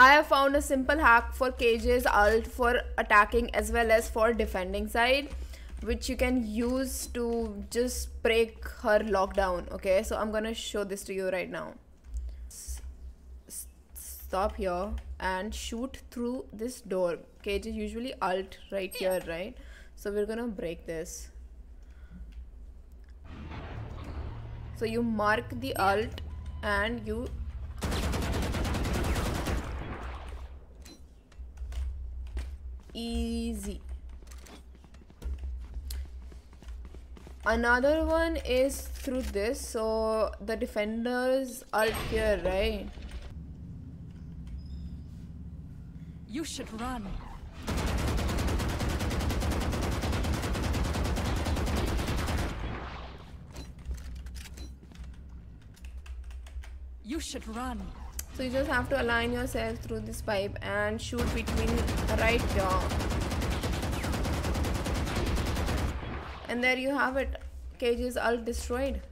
I have found a simple hack for KJ's ult for attacking as well as for defending side, which you can use to just break her lockdown. Okay, so I'm gonna show this to you right now. Stop here and shoot through this door. KJ usually ult right here, right? So we're gonna break this. So you mark the ult and you easy. Another one is through this, so the defenders ult here, right? You should run. You should run. So you just have to align yourself through this pipe and shoot between right here. And there you have it. KJ's ult destroyed.